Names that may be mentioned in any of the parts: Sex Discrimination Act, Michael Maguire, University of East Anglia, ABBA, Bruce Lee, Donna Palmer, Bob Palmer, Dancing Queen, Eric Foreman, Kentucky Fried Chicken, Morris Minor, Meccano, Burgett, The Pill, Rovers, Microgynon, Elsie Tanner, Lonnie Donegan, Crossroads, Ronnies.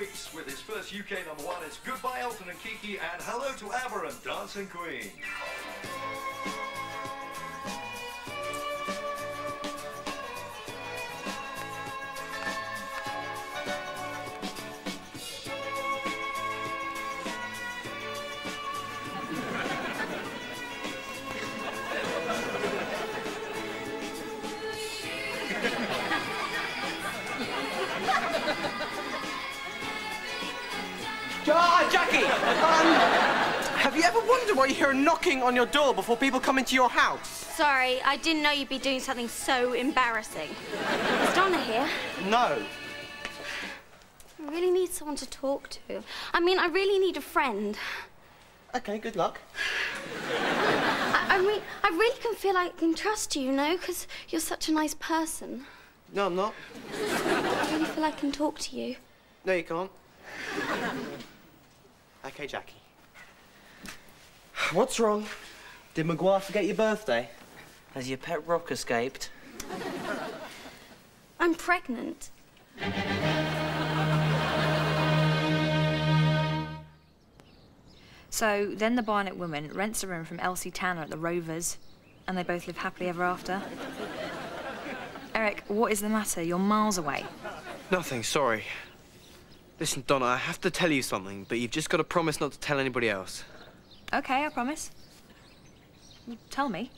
6 weeks with his first UK number one. It's Goodbye Elton and Kiki and Hello to ABBA and Dancing Queen. Have you ever wondered why you hear a knocking on your door before people come into your house? Sorry, I didn't know you'd be doing something so embarrassing. Is Donna here? No. I really need someone to talk to. I mean, I really need a friend. Okay, good luck. I really can feel I can trust you, you know, because you're such a nice person. No, I'm not. I really feel I can talk to you. No, you can't. Okay, Jackie. What's wrong? Did McGuire forget your birthday? Has your pet rock escaped? I'm pregnant. So then the Barnet woman rents a room from Elsie Tanner at the Rovers, and they both live happily ever after. Eric, what is the matter? You're miles away. Nothing, sorry. Listen, Donna, I have to tell you something, but you've just got to promise not to tell anybody else. Okay, I promise. Well, tell me.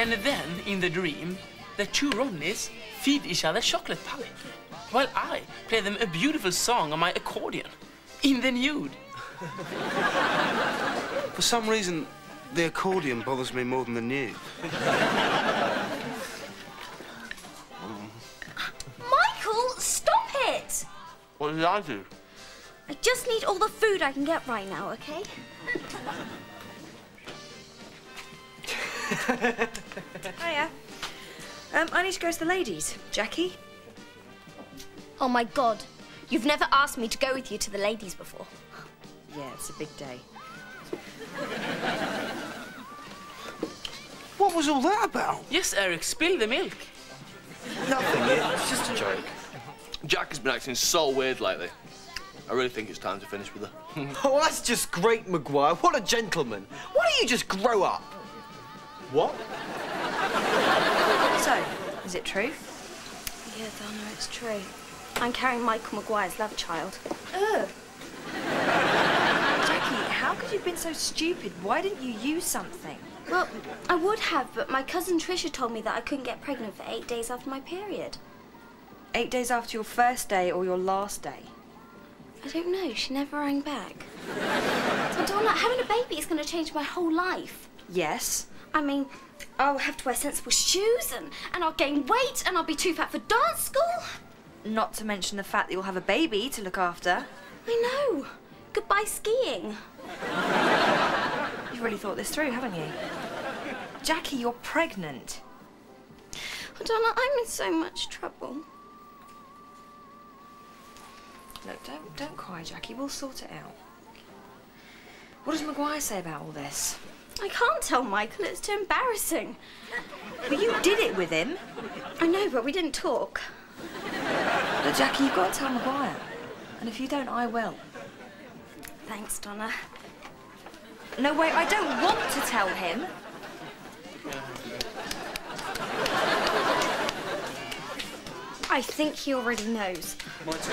And then, in the dream, the two Ronnies feed each other chocolate pie, while I play them a beautiful song on my accordion, in the nude. For some reason, the accordion bothers me more than the nude. Michael, stop it! What did I do? I just need all the food I can get right now, okay? Hiya. I need to go to the ladies. Jackie? Oh, my God. You've never asked me to go with you to the ladies before. Yeah, it's a big day. What was all that about? Yes, Eric, spill the milk. Nothing, it's just a joke. Jack has been acting so weird lately. I really think it's time to finish with her. Oh, that's just great, McGuire. What a gentleman. Why don't you just grow up? What? So, is it true? Yeah, Donna, it's true. I'm carrying Michael Maguire's love child. Ugh. Jackie, how could you have been so stupid? Why didn't you use something? Well, I would have, but my cousin Trisha told me that I couldn't get pregnant for 8 days after my period. 8 days after your first day or your last day? I don't know. She never rang back. So, Donna, having a baby is going to change my whole life. Yes. I mean, I'll have to wear sensible shoes, and I'll gain weight, and I'll be too fat for dance school. Not to mention the fact that you'll have a baby to look after. I know. Goodbye skiing. You've really thought this through, haven't you? Jackie, you're pregnant. Oh, Donna, I'm in so much trouble. Look, don't cry, Jackie. We'll sort it out. What does McGuire say about all this? I can't tell Michael, it's too embarrassing. Well, you did it with him. I know, but we didn't talk. But Jackie, you've got to tell McGuire. And if you don't, I will. Thanks, Donna. No, wait, I don't want to tell him. I think he already knows. What?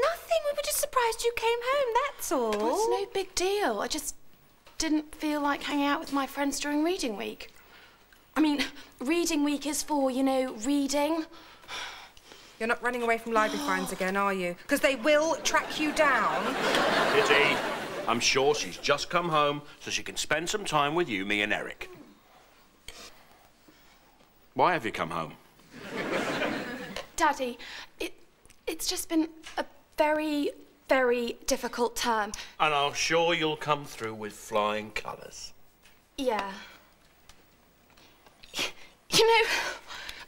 Nothing. We were just surprised you came home, that's all. But it's no big deal. I just didn't feel like hanging out with my friends during reading week. I mean, reading week is for, you know, reading. You're not running away from library fines again, are you? Because they will track you down. Kitty, I'm sure she's just come home so she can spend some time with you, me and Eric. Why have you come home? Daddy, it's just been a very, very difficult term. And I'm sure you'll come through with flying colours. Yeah. You know,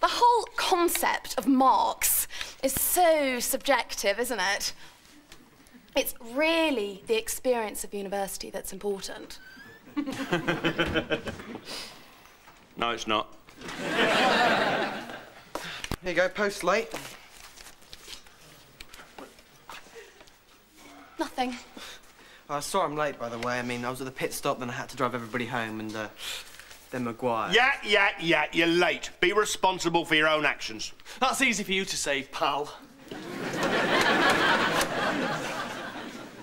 the whole concept of marks is so subjective, isn't it? It's really the experience of university that's important. No, it's not. Here you go, post late. Nothing. Oh, sorry I'm late, by the way. I mean, I was at the pit stop, then I had to drive everybody home, and then Maguire. Yeah, you're late. Be responsible for your own actions. That's easy for you to say, pal.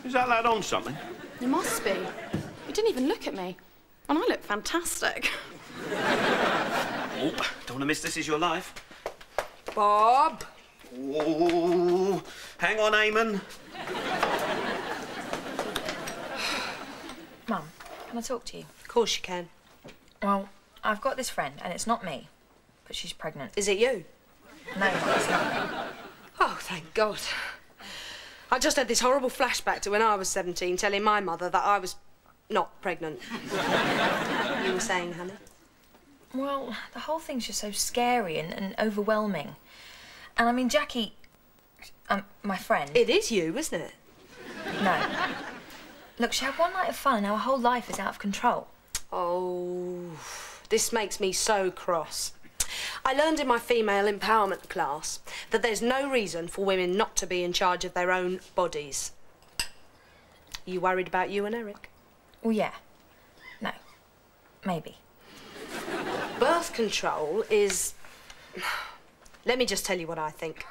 Is that lad on something? You must be. You didn't even look at me. And I look fantastic. Oh, don't want to miss This Is Your Life. Bob. Oh, hang on, Eamon. Mum, can I talk to you? Of course you can. Well, I've got this friend, and it's not me, but she's pregnant. Is it you? No, it's not. Oh, thank God. I just had this horrible flashback to when I was 17, telling my mother that I was not pregnant. What you were saying, honey? Well, the whole thing's just so scary and overwhelming. And I mean, Jackie, my friend... It is you, isn't it? No. Look, she had one night of fun and our whole life is out of control. Oh, this makes me so cross. I learned in my female empowerment class that there's no reason for women not to be in charge of their own bodies. You worried about you and Eric? Oh, well, yeah. No. Maybe. Birth control is... Let me just tell you what I think.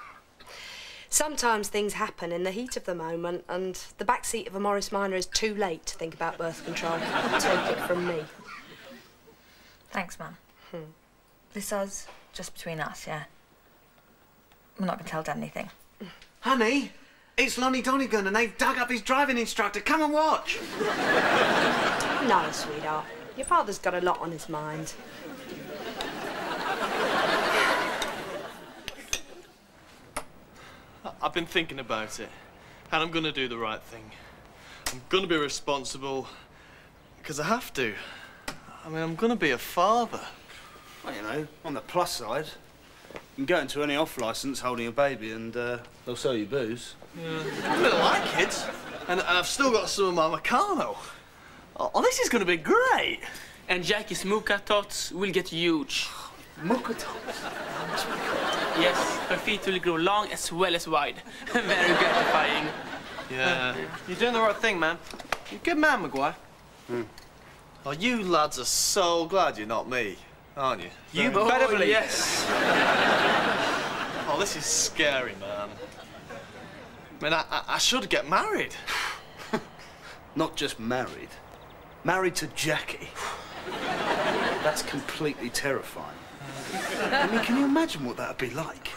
Sometimes things happen in the heat of the moment and the backseat of a Morris Minor is too late to think about birth control. Take it from me. Thanks, Mum. This is just between us, yeah? We're not going to tell Dad anything. Honey, it's Lonnie Donegan and they've dug up his driving instructor. Come and watch. No, sweetheart. Your father's got a lot on his mind. I've been thinking about it, and I'm going to do the right thing. I'm going to be responsible, because I have to. I mean, I'm going to be a father. Well, you know, on the plus side, you can go into any off-licence holding a baby and they'll sell you booze. Yeah. I really like it, and I've still got some of my Meccano. Oh, this is going to be great. And Jackie's mocha tots will get huge. Mocha tots? Yes, her feet will grow long as well as wide. Very gratifying. Yeah. You're doing the right thing, man. You're a good man, Maguire. Oh, you lads are so glad you're not me, aren't you? You better believe. Yes. Oh, this is scary, man. I mean, I should get married. Not just married. Married to Jackie. That's completely terrifying. I mean, can you imagine what that'd be like?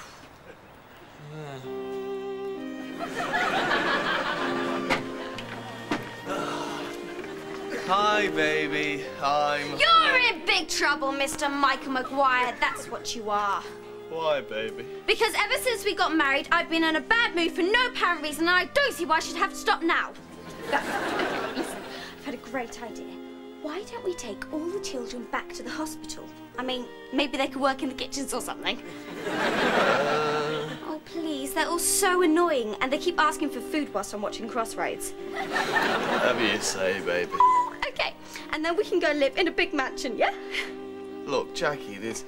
Hi, baby. You're in big trouble, Mr. Michael Maguire. That's what you are. Why, baby? Because ever since we got married, I've been in a bad mood for no apparent reason, and I don't see why I should have to stop now. Listen, I've had a great idea. Why don't we take all the children back to the hospital? I mean, maybe they could work in the kitchens or something. Oh, please, they're all so annoying and they keep asking for food whilst I'm watching Crossroads. Whatever you say, baby. OK, and then we can go live in a big mansion, yeah? Look, Jackie, there's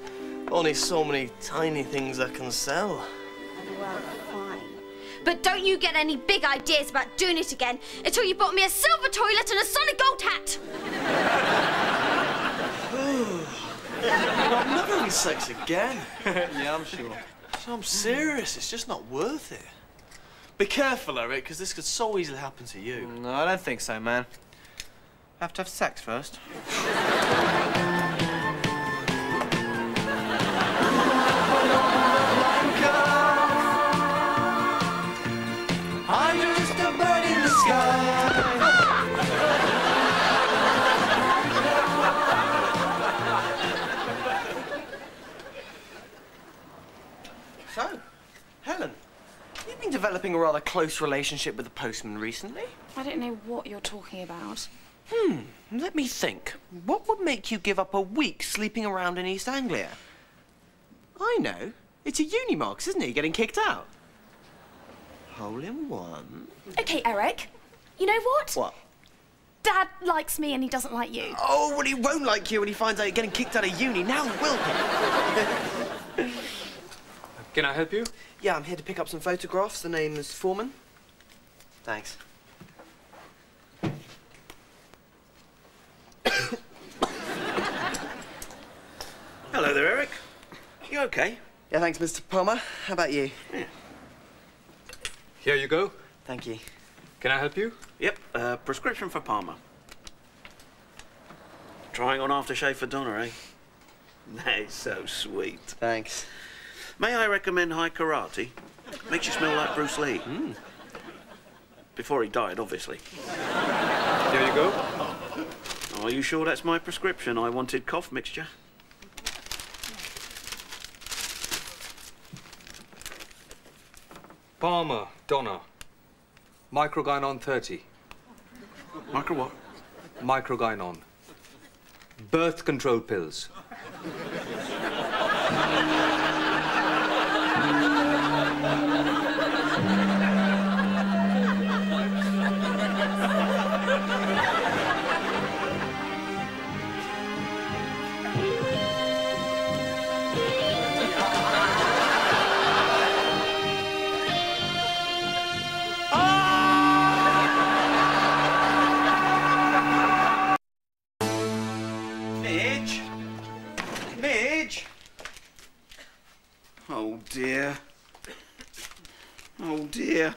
only so many tiny things I can sell. Well, fine. But don't you get any big ideas about doing it again until you bought me a silver toilet and a solid gold hat. I'm never having sex again. Yeah, I'm sure. So I'm serious. It's just not worth it. Be careful, Eric, because this could so easily happen to you. No, I don't think so, man. I have to have sex first. developing a rather close relationship with the postman recently. I don't know what you're talking about. Let me think. What would make you give up a week sleeping around in East Anglia? I know. It's a Unimox, isn't he, getting kicked out? Hole in one. OK, Eric. You know what? What? Dad likes me and he doesn't like you. Oh, well, he won't like you when he finds out you're getting kicked out of uni. Now will he? Can I help you? Yeah, I'm here to pick up some photographs. The name is Foreman. Thanks. Hello there, Eric. You OK? Yeah, thanks, Mr. Palmer. How about you? Yeah. Here you go. Thank you. Can I help you? Yep, prescription for Palmer. Trying on aftershave for Donna, eh? That is so sweet. Thanks. May I recommend High Karate? Makes you smell like Bruce Lee. Before he died, obviously. There you go. Are you sure that's my prescription? I wanted cough mixture. Palmer, Donna. Microgynon 30. Micro what? Microgynon. Birth control pills. Oh, dear.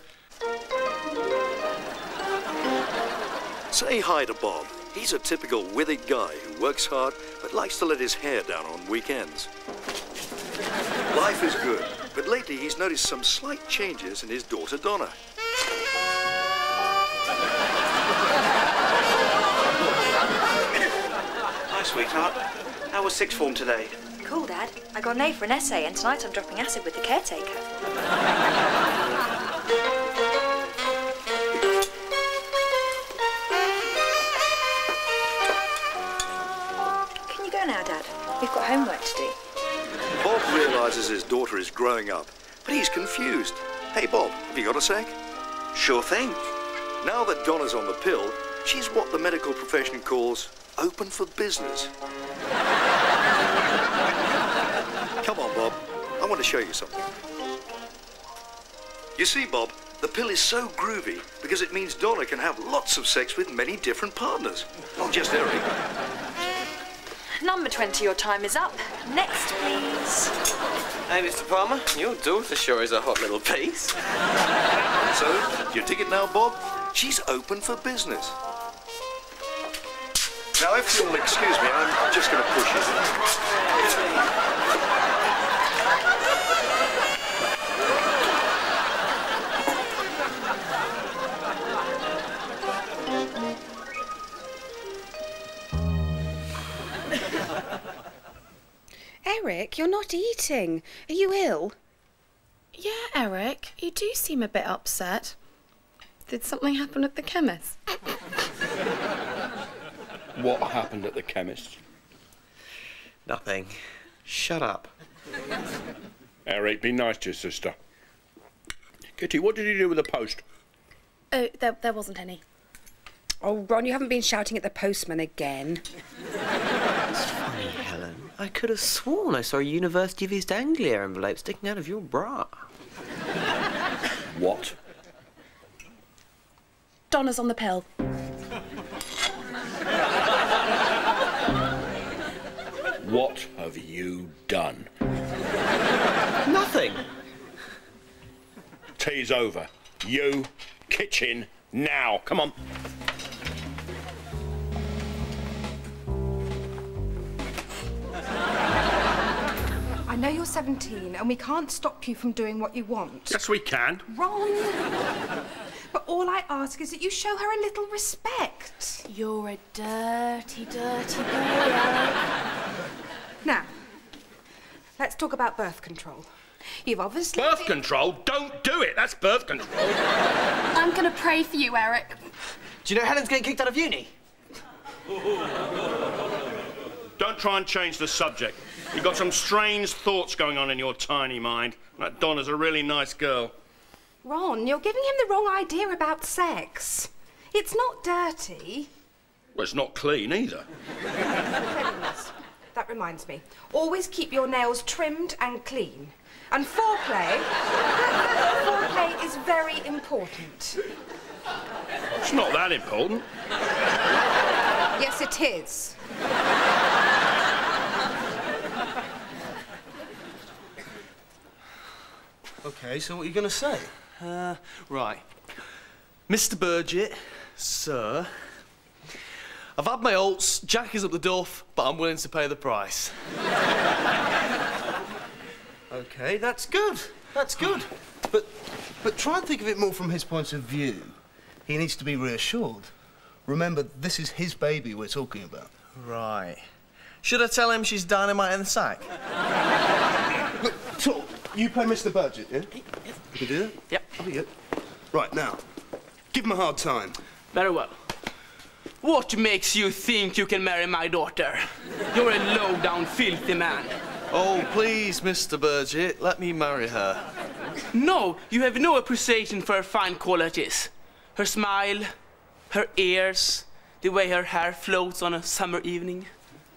Say hi to Bob. He's a typical withered guy who works hard but likes to let his hair down on weekends. Life is good, but lately he's noticed some slight changes in his daughter, Donna. Hi, sweetheart. How was sixth form today? Cool, Dad. I got an A for an essay, and tonight I'm dropping acid with the caretaker. Can you go now, Dad? We've got homework to do. Bob realises his daughter is growing up, but he's confused. Hey, Bob, have you got a sec? Sure thing. Now that Donna's on the pill, she's what the medical profession calls open for business. Come on, Bob. I want to show you something. You see, Bob, the pill is so groovy because it means Donna can have lots of sex with many different partners. Not just Eric. Number 20, your time is up. Next, please. Hey, Mr. Palmer, your daughter sure is a hot little piece. So, your ticket now, Bob? She's open for business. Now, if you'll excuse me, I'm just going to push you. Eric, you're not eating. Are you ill? Yeah, Eric, you do seem a bit upset. Did something happen at the chemist? What happened at the chemist? Nothing. Shut up. Eric, be nice to your sister. Kitty, what did you do with the post? Oh, there wasn't any. Oh, Ron, you haven't been shouting at the postman again. It's funny, Helen. I could have sworn I saw a University of East Anglia envelope sticking out of your bra. What? Donna's on the pill. What have you done? Nothing. Tea's over. You, kitchen, now. Come on. I know you're 17 and we can't stop you from doing what you want. Yes, we can. Ron! But all I ask is that you show her a little respect. You're a dirty, dirty boy. Now, let's talk about birth control. You've obviously... Birth control? Don't do it! That's birth control. I'm going to pray for you, Eric. Do you know Helen's getting kicked out of uni? Don't try and change the subject. You've got some strange thoughts going on in your tiny mind. That Donna's a really nice girl. Ron, you're giving him the wrong idea about sex. It's not dirty. Well, it's not clean either. That reminds me. Always keep your nails trimmed and clean. And foreplay... foreplay is very important. It's not that important. Yes, it is. OK, so what are you going to say? Right. Mr Burgett, sir, I've had my oats, Jack is up the duff, but I'm willing to pay the price. OK, that's good. That's good. But try and think of it more from his point of view. He needs to be reassured. Remember, this is his baby we're talking about. Right. Should I tell him she's dynamite in the sack? Look, talk. You play Mr Burgett, yeah? Yes. You can do that? Yep. I'll be good. Right, now, give him a hard time. Very well. What makes you think you can marry my daughter? You're a low-down, filthy man. Oh, please, Mr Burgett, let me marry her. No, you have no appreciation for her fine qualities. Her smile, her ears, the way her hair floats on a summer evening.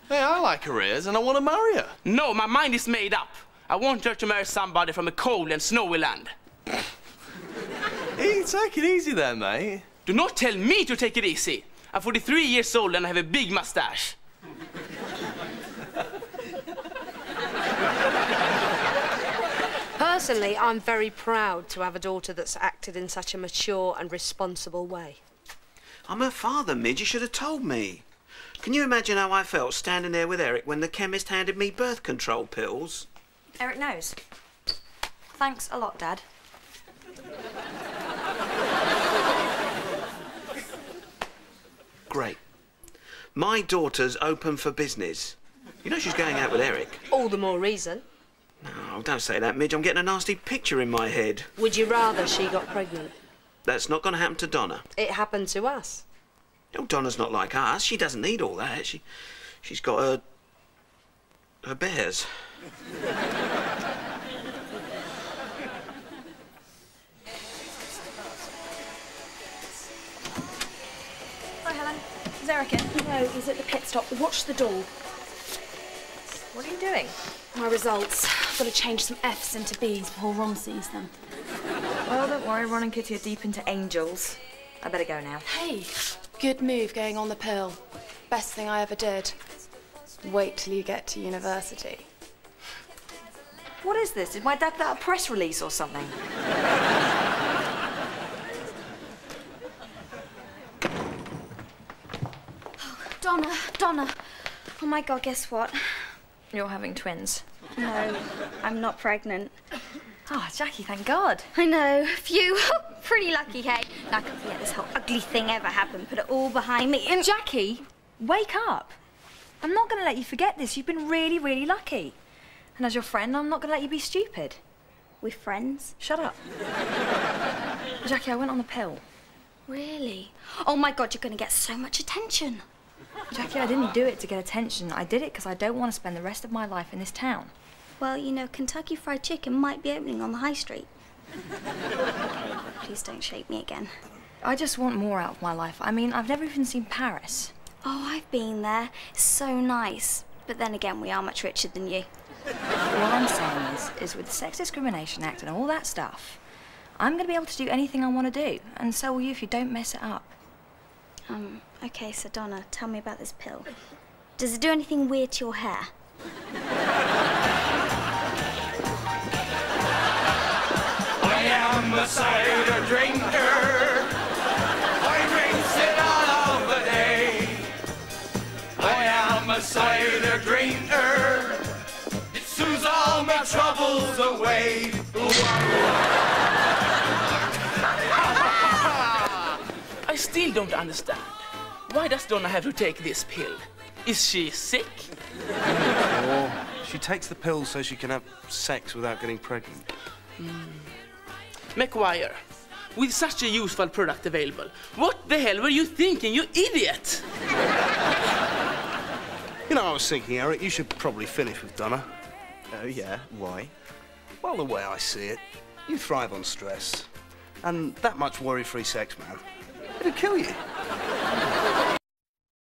Hey, I like her ears and I want to marry her. No, my mind is made up. I want her to marry somebody from a cold and snowy land. Hey, take it easy there, mate. Do not tell me to take it easy. I'm 43 years old and I have a big moustache. Personally, I'm very proud to have a daughter that's acted in such a mature and responsible way. I'm her father, Midge. You should have told me. Can you imagine how I felt standing there with Eric when the chemist handed me birth control pills? Eric knows. Thanks a lot, Dad. Great. My daughter's open for business. You know she's going out with Eric. All the more reason. No, don't say that, Midge. I'm getting a nasty picture in my head. Would you rather she got pregnant? That's not going to happen to Donna. It happened to us. No, Donna's not like us. She doesn't need all that. She's got her bears. Hi, Helen. Is Eric in? No, he's at the pit stop. Watch the door. What are you doing? My results. I've got to change some F's into B's before Ron sees them. Well, don't worry. Ron and Kitty are deep into angels. I better go now. Hey, good move going on the pill. Best thing I ever did. Wait till you get to university. What is this? Did my dad get a press release or something? Oh, Donna, Donna. Oh, my God, guess what? You're having twins. No, I'm not pregnant. Oh, Jackie, thank God. I know. Phew. Pretty lucky, hey? Now I can't let this whole ugly thing ever happen. Put it all behind me. And Jackie, wake up. I'm not going to let you forget this. You've been really, really lucky. And as your friend, I'm not going to let you be stupid. We're friends. Shut up. Jackie, I went on the pill. Really? Oh, my God, you're going to get so much attention. Jackie, I didn't do it to get attention. I did it because I don't want to spend the rest of my life in this town. Well, you know, Kentucky Fried Chicken might be opening on the high street. Please don't shake me again. I just want more out of my life. I mean, I've never even seen Paris. Oh, I've been there. It's so nice. But then again, we are much richer than you. What I'm saying is with the Sex Discrimination Act and all that stuff, I'm going to be able to do anything I want to do, and so will you if you don't mess it up. OK, so, Donna, tell me about this pill. Does it do anything weird to your hair? I am a cider drinker. A cider drinker, it soothes all my troubles away. I still don't understand. Why does Donna have to take this pill? Is she sick? Oh, She takes the pills so she can have sex without getting pregnant. McGuire, with such a useful product available, what the hell were you thinking, you idiot? You know, I was thinking, Eric, you should probably finish with Donna. Oh, yeah? Why? Well, the way I see it, you thrive on stress. And that much worry-free sex, man, it'll kill you.